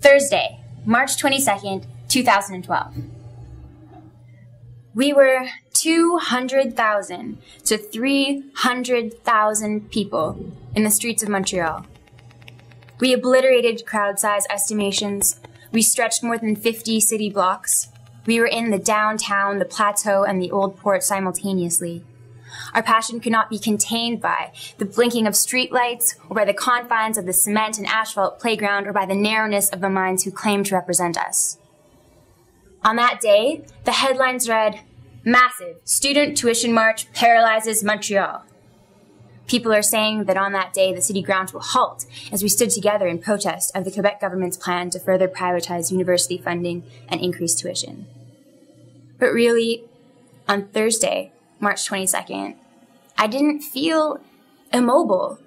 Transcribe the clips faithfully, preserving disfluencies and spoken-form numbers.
Thursday, March twenty-second, two thousand twelve. We were two hundred thousand to three hundred thousand people in the streets of Montreal. We obliterated crowd size estimations. We stretched more than fifty city blocks. We were in the downtown, the plateau, and the old port simultaneously. Our passion could not be contained by the blinking of streetlights, or by the confines of the cement and asphalt playground, or by the narrowness of the minds who claimed to represent us. On that day, the headlines read, "Massive Student Tuition March Paralyzes Montreal." People are saying that on that day the city ground to a halt as we stood together in protest of the Quebec government's plan to further privatize university funding and increase tuition. But really, on Thursday, March twenty-second, I didn't feel immobile.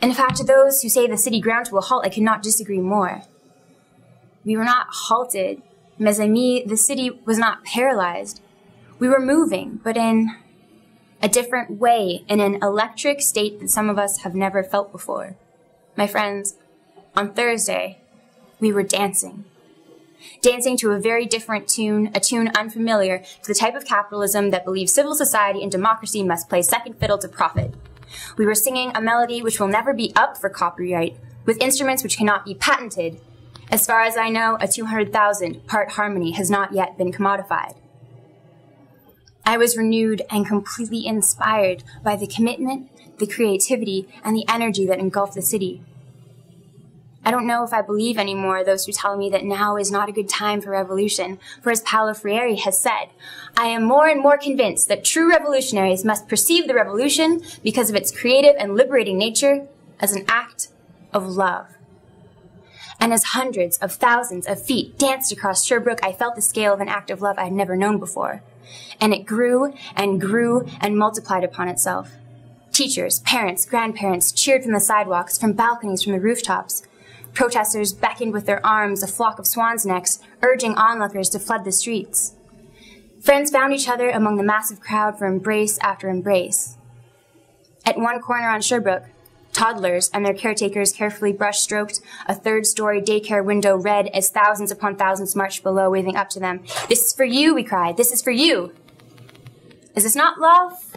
In fact, to those who say the city ground to a halt, I could not disagree more. We were not halted. Mes amis, the city was not paralyzed. We were moving, but in a different way, in an electric state that some of us have never felt before. My friends, on Thursday, we were dancing. Dancing to a very different tune, a tune unfamiliar to the type of capitalism that believes civil society and democracy must play second fiddle to profit. We were singing a melody which will never be up for copyright, with instruments which cannot be patented. As far as I know, a two hundred thousand part harmony has not yet been commodified. I was renewed and completely inspired by the commitment, the creativity, and the energy that engulfed the city. I don't know if I believe anymore those who tell me that now is not a good time for revolution, for as Paolo Freire has said, "I am more and more convinced that true revolutionaries must perceive the revolution, because of its creative and liberating nature, as an act of love." And as hundreds of thousands of feet danced across Sherbrooke, I felt the scale of an act of love I had never known before. And it grew and grew and multiplied upon itself. Teachers, parents, grandparents cheered from the sidewalks, from balconies, from the rooftops. Protesters beckoned with their arms a flock of swans' necks, urging onlookers to flood the streets. Friends found each other among the massive crowd for embrace after embrace. At one corner on Sherbrooke, toddlers and their caretakers carefully brush-stroked a third-story daycare window red as thousands upon thousands marched below, waving up to them. "This is for you," we cried. "This is for you." Is this not love?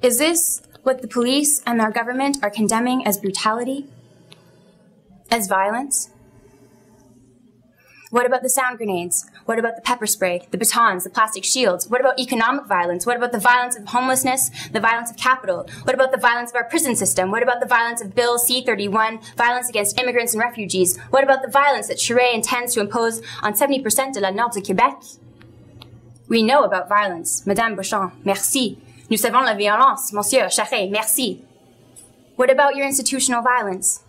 Is this what the police and our government are condemning as brutality? As violence? What about the sound grenades? What about the pepper spray, the batons, the plastic shields? What about economic violence? What about the violence of homelessness, the violence of capital? What about the violence of our prison system? What about the violence of Bill C thirty-one, violence against immigrants and refugees? What about the violence that Charest intends to impose on seventy percent de la Nord de Québec? We know about violence, Madame Beauchamp, merci. Nous savons la violence, Monsieur Charest, merci. What about your institutional violence?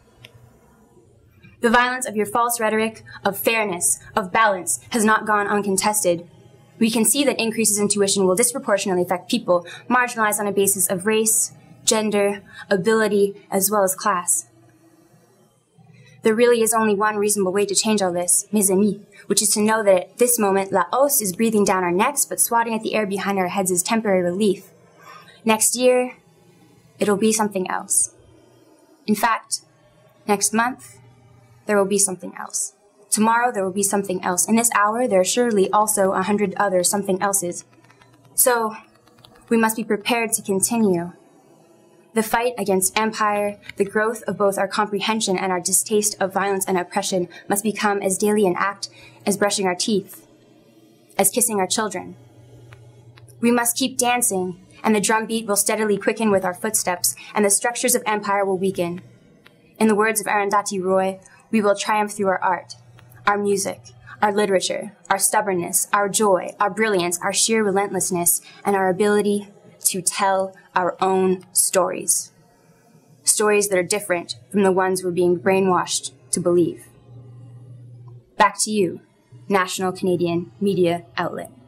The violence of your false rhetoric, of fairness, of balance, has not gone uncontested. We can see that increases in tuition will disproportionately affect people marginalized on a basis of race, gender, ability, as well as class. There really is only one reasonable way to change all this, mes amis, which is to know that at this moment, la hausse is breathing down our necks, but swatting at the air behind our heads is temporary relief. Next year, it'll be something else. In fact, next month, there will be something else. Tomorrow, there will be something else. In this hour, there are surely also a hundred other something else's. So, we must be prepared to continue the fight against empire. The growth of both our comprehension and our distaste of violence and oppression must become as daily an act as brushing our teeth, as kissing our children. We must keep dancing, and the drumbeat will steadily quicken with our footsteps, and the structures of empire will weaken. In the words of Arundhati Roy, we will triumph through our art, our music, our literature, our stubbornness, our joy, our brilliance, our sheer relentlessness, and our ability to tell our own stories. Stories that are different from the ones we're being brainwashed to believe. Back to you, National Canadian Media Outlet.